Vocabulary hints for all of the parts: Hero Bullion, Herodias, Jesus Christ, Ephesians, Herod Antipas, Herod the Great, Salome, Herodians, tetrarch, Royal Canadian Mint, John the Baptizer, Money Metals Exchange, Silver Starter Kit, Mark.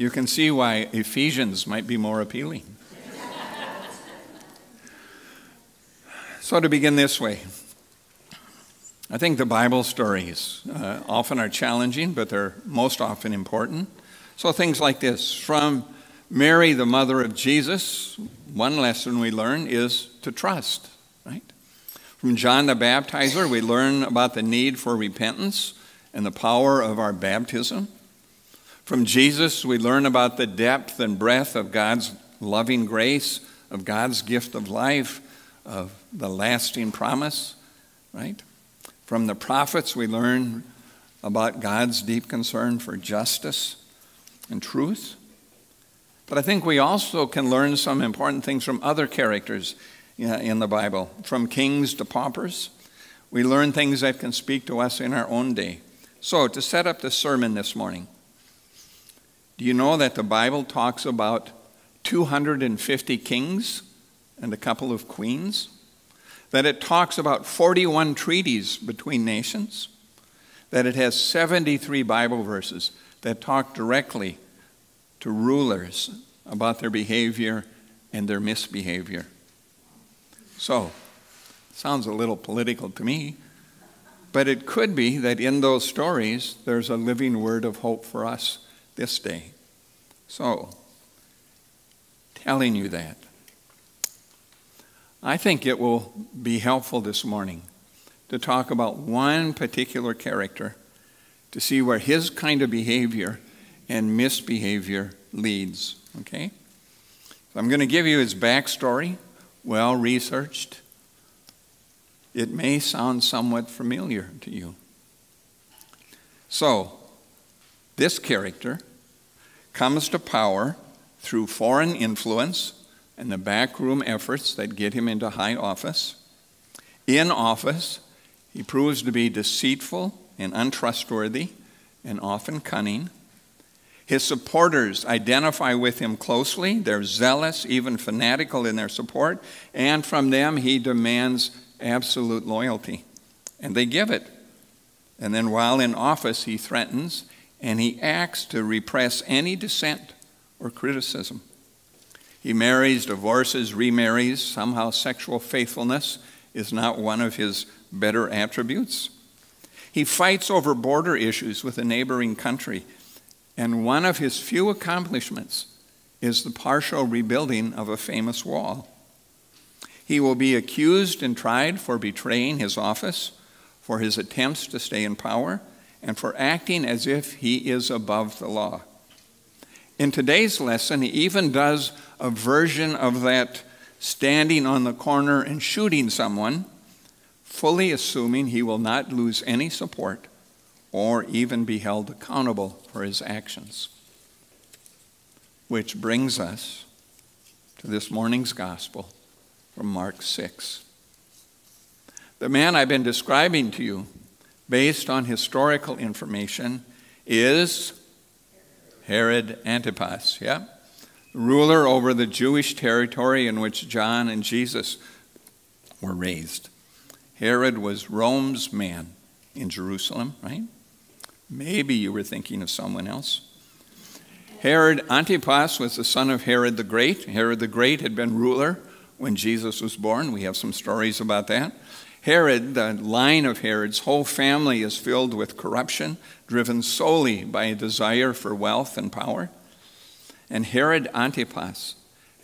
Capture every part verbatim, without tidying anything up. You can see why Ephesians might be more appealing. So to begin this way, I think the Bible stories uh, often are challenging, but they're most often important. So things like this, from Mary, the mother of Jesus, one lesson we learn is to trust, right? From John the Baptizer, we learn about the need for repentance and the power of our baptism. From Jesus, we learn about the depth and breadth of God's loving grace, of God's gift of life, of the lasting promise, right? From the prophets, we learn about God's deep concern for justice and truth. But I think we also can learn some important things from other characters in the Bible, from kings to paupers. We learn things that can speak to us in our own day. So to set up the sermon this morning, do you know that the Bible talks about two hundred fifty kings and a couple of queens? That it talks about forty-one treaties between nations? That it has seventy-three Bible verses that talk directly to rulers about their behavior and their misbehavior? So, sounds a little political to me, but it could be that in those stories, there's a living word of hope for us this day. So, telling you that, I think it will be helpful this morning to talk about one particular character to see where his kind of behavior and misbehavior leads, okay? So I'm going to give you his backstory, well-researched. It may sound somewhat familiar to you. So, this character comes to power through foreign influence and the backroom efforts that get him into high office. In office, he proves to be deceitful and untrustworthy and often cunning. His supporters identify with him closely. They're zealous, even fanatical in their support, and from them he demands absolute loyalty, and they give it. And then while in office, he threatens and he acts to repress any dissent or criticism. He marries, divorces, remarries. Somehow sexual faithfulness is not one of his better attributes. He fights over border issues with a neighboring country. And one of his few accomplishments is the partial rebuilding of a famous wall. He will be accused and tried for betraying his office, for his attempts to stay in power, and for acting as if he is above the law. In today's lesson, he even does a version of that standing on the corner and shooting someone, fully assuming he will not lose any support or even be held accountable for his actions. Which brings us to this morning's gospel from Mark six. The man I've been describing to you, based on historical information, is Herod Antipas, yeah? Ruler over the Jewish territory in which John and Jesus were raised. Herod was Rome's man in Jerusalem, right? Maybe you were thinking of someone else. Herod Antipas was the son of Herod the Great. Herod the Great had been ruler when Jesus was born. We have some stories about that. Herod, the line of Herod's whole family is filled with corruption, driven solely by a desire for wealth and power. And Herod Antipas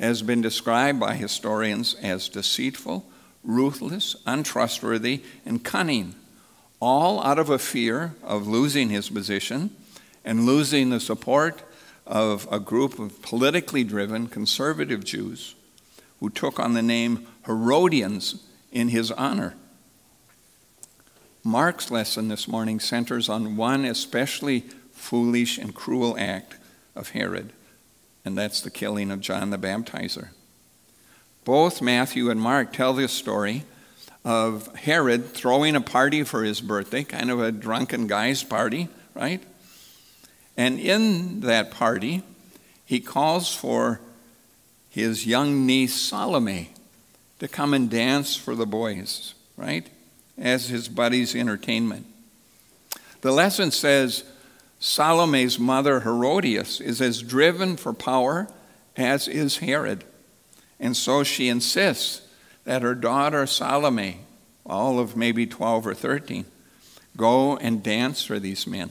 has been described by historians as deceitful, ruthless, untrustworthy, and cunning, all out of a fear of losing his position and losing the support of a group of politically driven conservative Jews who took on the name Herodians in his honor. Mark's lesson this morning centers on one especially foolish and cruel act of Herod, and that's the killing of John the Baptizer. Both Matthew and Mark tell this story of Herod throwing a party for his birthday, kind of a drunken guy's party, right? And in that party, he calls for his young niece Salome to come and dance for the boys, right? As his buddy's entertainment. The lesson says Salome's mother Herodias is as driven for power as is Herod. And so she insists that her daughter Salome, all of maybe twelve or thirteen, go and dance for these men.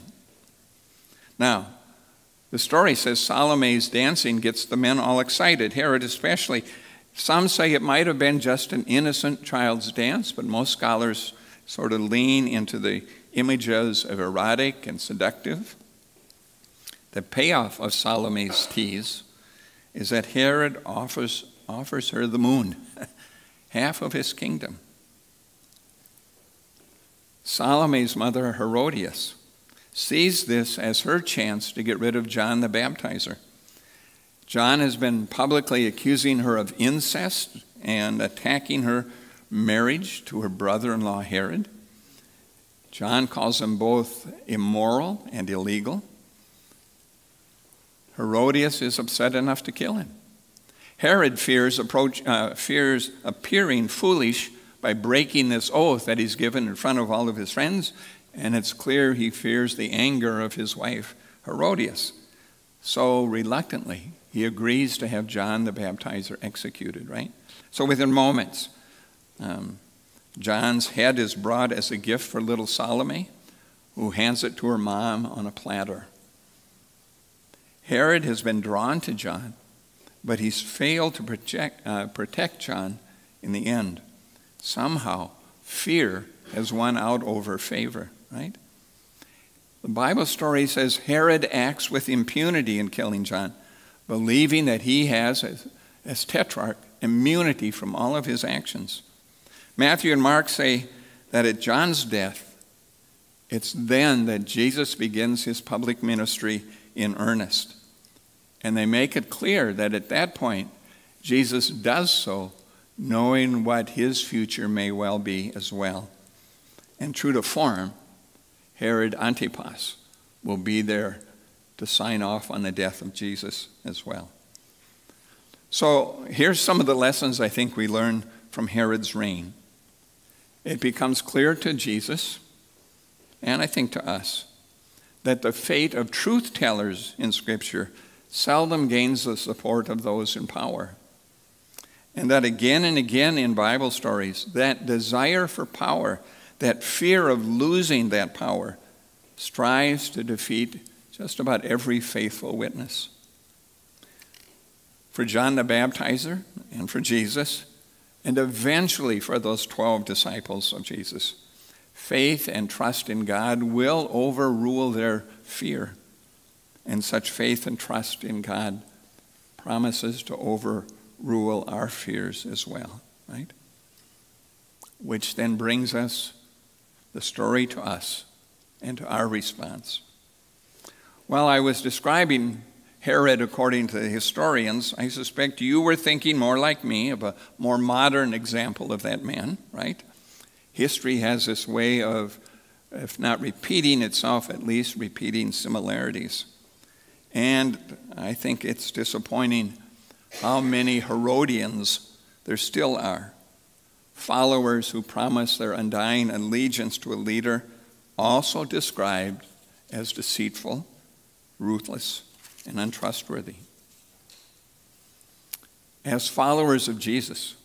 Now, the story says Salome's dancing gets the men all excited, Herod especially. Some say it might have been just an innocent child's dance, but most scholars sort of lean into the images of erotic and seductive. The payoff of Salome's tease is that Herod offers, offers her the moon, half of his kingdom. Salome's mother, Herodias, sees this as her chance to get rid of John the Baptizer. John has been publicly accusing her of incest and attacking her marriage to her brother-in-law Herod. John calls them both immoral and illegal. Herodias is upset enough to kill him. Herod fears, approach, uh, fears appearing foolish by breaking this oath that he's given in front of all of his friends, and it's clear he fears the anger of his wife, Herodias. So reluctantly, he agrees to have John the Baptizer executed, right? So within moments, um, John's head is brought as a gift for little Salome, who hands it to her mom on a platter. Herod has been drawn to John, but he's failed to protect, uh, protect John in the end. Somehow, fear has won out over favor, right? The Bible story says Herod acts with impunity in killing John, believing that he has, as, as tetrarch, immunity from all of his actions. Matthew and Mark say that at John's death, it's then that Jesus begins his public ministry in earnest. And they make it clear that at that point, Jesus does so knowing what his future may well be as well. And true to form, Herod Antipas will be there to sign off on the death of Jesus as well. So here's some of the lessons I think we learn from Herod's reign. It becomes clear to Jesus, and I think to us, that the fate of truth tellers in Scripture seldom gains the support of those in power. And that again and again in Bible stories, that desire for power, that fear of losing that power, strives to defeat just about every faithful witness. For John the Baptizer and for Jesus, and eventually for those twelve disciples of Jesus, faith and trust in God will overrule their fear. And such faith and trust in God promises to overrule our fears as well, right? Which then brings us the story to us and to our response. While I was describing Herod according to the historians, I suspect you were thinking more like me of a more modern example of that man, right? History has this way of, if not repeating itself, at least repeating similarities. And I think it's disappointing how many Herodians there still are, followers who promise their undying allegiance to a leader also described as deceitful, ruthless, and untrustworthy. As followers of Jesus,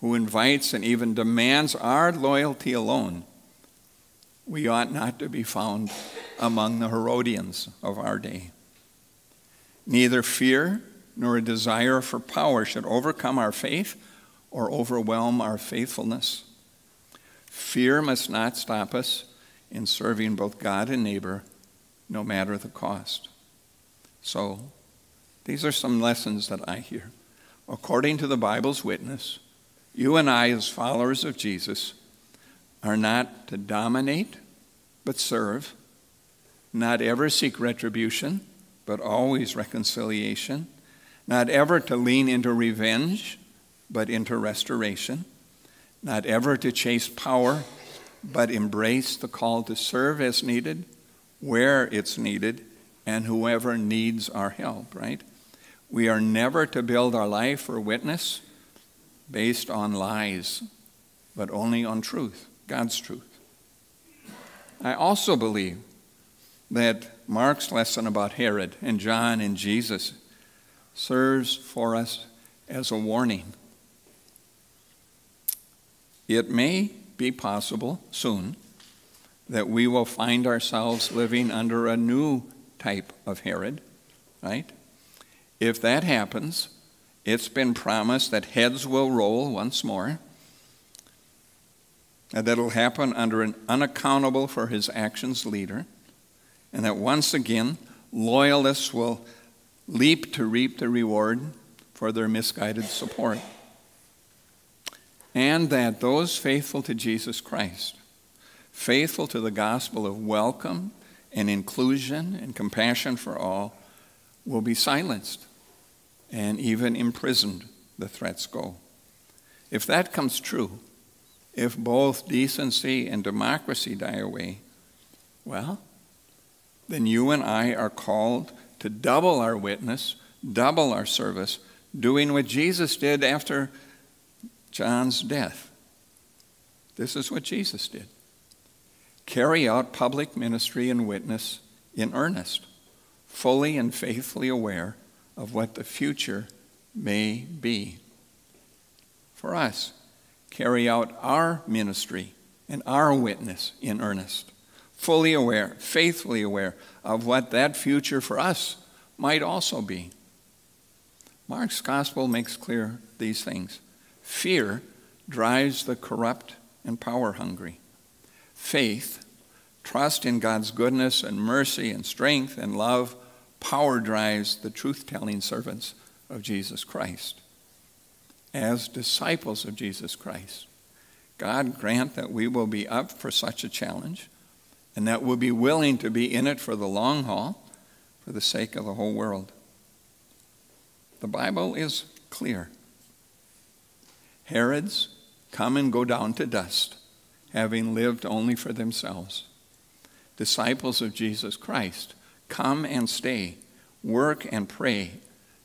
who invites and even demands our loyalty alone, we ought not to be found among the Herodians of our day. Neither fear nor a desire for power should overcome our faith or overwhelm our faithfulness. Fear must not stop us in serving both God and neighbor, no matter the cost. So, these are some lessons that I hear. According to the Bible's witness, you and I, as followers of Jesus, are not to dominate, but serve, not ever seek retribution, but always reconciliation, not ever to lean into revenge, but into restoration, not ever to chase power, but embrace the call to serve as needed, where it's needed, and whoever needs our help, right? We are never to build our life or witness based on lies, but only on truth, God's truth. I also believe that Mark's lesson about Herod and John and Jesus serves for us as a warning. It may be possible soon that we will find ourselves living under a new type of Herod, right? If that happens, it's been promised that heads will roll once more, and that'll happen under an unaccountable for his actions leader, and that once again, loyalists will leap to reap the reward for their misguided support. And that those faithful to Jesus Christ, faithful to the gospel of welcome and inclusion and compassion for all, will be silenced and even imprisoned, the threats go. If that comes true, if both decency and democracy die away, well, then you and I are called to double our witness, double our service, doing what Jesus did after John's death. This is what Jesus did. Carry out public ministry and witness in earnest, fully and faithfully aware of what the future may be. For us, carry out our ministry and our witness in earnest, fully aware, faithfully aware of what that future for us might also be. Mark's gospel makes clear these things. Fear drives the corrupt and power-hungry. Faith, trust in God's goodness and mercy and strength and love, power drives the truth-telling servants of Jesus Christ. As disciples of Jesus Christ, God grant that we will be up for such a challenge and that we'll be willing to be in it for the long haul for the sake of the whole world. The Bible is clear. Herods come and go down to dust, having lived only for themselves. Disciples of Jesus Christ come and stay, work and pray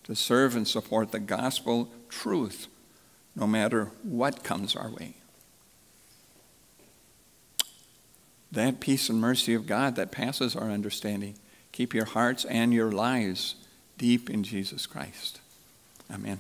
to serve and support the gospel truth, no matter what comes our way. That peace and mercy of God that passes our understanding, keep your hearts and your lives deep in Jesus Christ. Amen.